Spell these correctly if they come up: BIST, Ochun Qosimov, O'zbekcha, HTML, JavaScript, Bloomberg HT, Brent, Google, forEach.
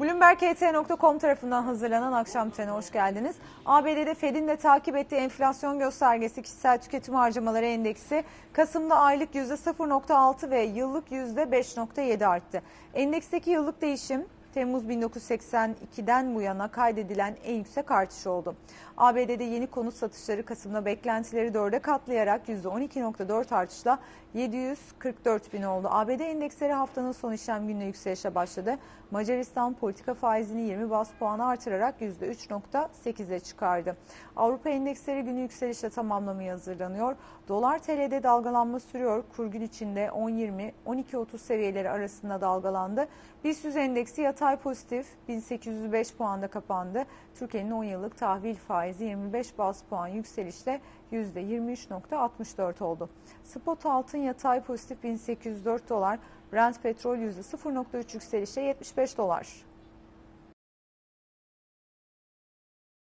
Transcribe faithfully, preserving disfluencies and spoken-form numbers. Bloomberg H T nokta com tarafından hazırlanan akşam trene hoş geldiniz. A B D'de Fed'in de takip ettiği enflasyon göstergesi kişisel tüketim harcamaları endeksi Kasım'da aylık yüzde sıfır nokta altı ve yıllık yüzde beş nokta yedi arttı. Endeksteki yıllık değişim Temmuz bin dokuz yüz seksen iki'den bu yana kaydedilen en yüksek artış oldu. A B D'de yeni konut satışları Kasım'da beklentileri dörde katlayarak yüzde on iki nokta dört artışla yedi yüz kırk dört bin oldu. A B D endeksleri haftanın son işlem gününe yükselişe başladı. Macaristan politika faizini yirmi baz puan artırarak yüzde üç nokta sekiz'e çıkardı. Avrupa endeksleri günü yükselişle tamamlamaya hazırlanıyor. Dolar T L'de dalgalanma sürüyor. Kur gün içinde on yirmi on iki otuz seviyeleri arasında dalgalandı. BIST endeksi yatay pozitif bin sekiz yüz beş puanda kapandı. Türkiye'nin on yıllık tahvil faizi yirmi beş baz puan yükselişle yüzde yirmi üç nokta altmış dört oldu. Spot altın yatay pozitif bin sekiz yüz dört dolar, Brent petrol yüzde sıfır nokta üç yükselişle yetmiş beş dolar.